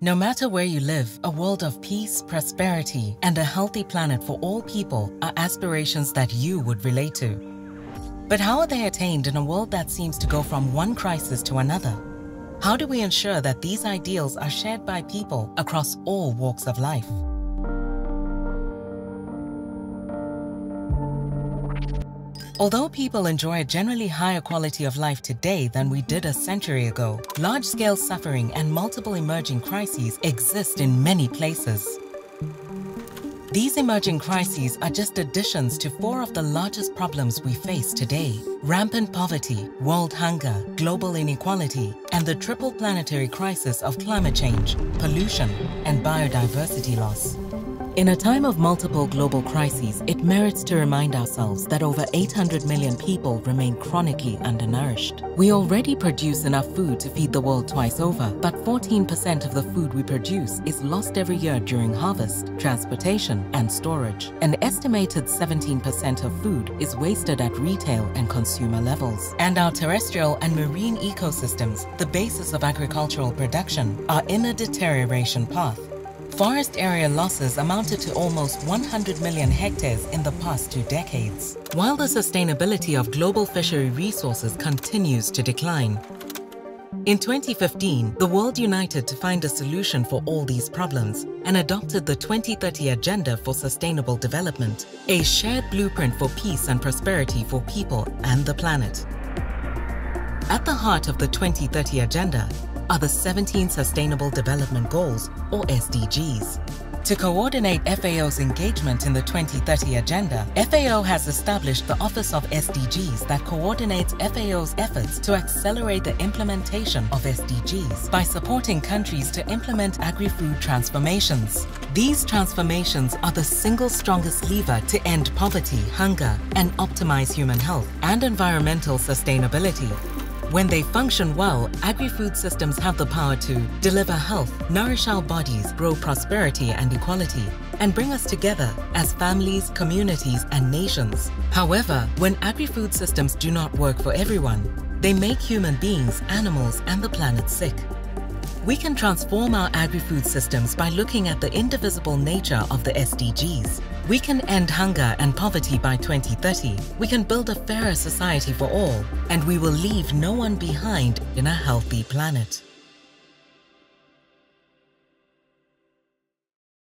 No matter where you live, a world of peace, prosperity, and a healthy planet for all people are aspirations that you would relate to. But how are they attained in a world that seems to go from one crisis to another? How do we ensure that these ideals are shared by people across all walks of life? Although people enjoy a generally higher quality of life today than we did a century ago, large-scale suffering and multiple emerging crises exist in many places. These emerging crises are just additions to four of the largest problems we face today: rampant poverty, world hunger, global inequality, and the triple planetary crisis of climate change, pollution, and biodiversity loss. In a time of multiple global crises, it merits to remind ourselves that over 800 million people remain chronically undernourished. We already produce enough food to feed the world twice over, but 14% of the food we produce is lost every year during harvest, transportation, and storage. An estimated 17% of food is wasted at retail and consumer levels. And our terrestrial and marine ecosystems, the basis of agricultural production, are in a deterioration path. Forest area losses amounted to almost 100 million hectares in the past 2 decades, while the sustainability of global fishery resources continues to decline. In 2015, the world united to find a solution for all these problems and adopted the 2030 Agenda for Sustainable Development, a shared blueprint for peace and prosperity for people and the planet. At the heart of the 2030 Agenda are the 17 Sustainable Development Goals, or SDGs. To coordinate FAO's engagement in the 2030 Agenda, FAO has established the Office of SDGs that coordinates FAO's efforts to accelerate the implementation of SDGs by supporting countries to implement agri-food transformations. These transformations are the single strongest lever to end poverty, hunger, and optimize human health and environmental sustainability. When they function well, agri-food systems have the power to deliver health, nourish our bodies, grow prosperity and equality, and bring us together as families, communities, and nations. However, when agri-food systems do not work for everyone, they make human beings, animals, and the planet sick. We can transform our agri-food systems by looking at the indivisible nature of the SDGs. We can end hunger and poverty by 2030. We can build a fairer society for all, and we will leave no one behind in a healthy planet.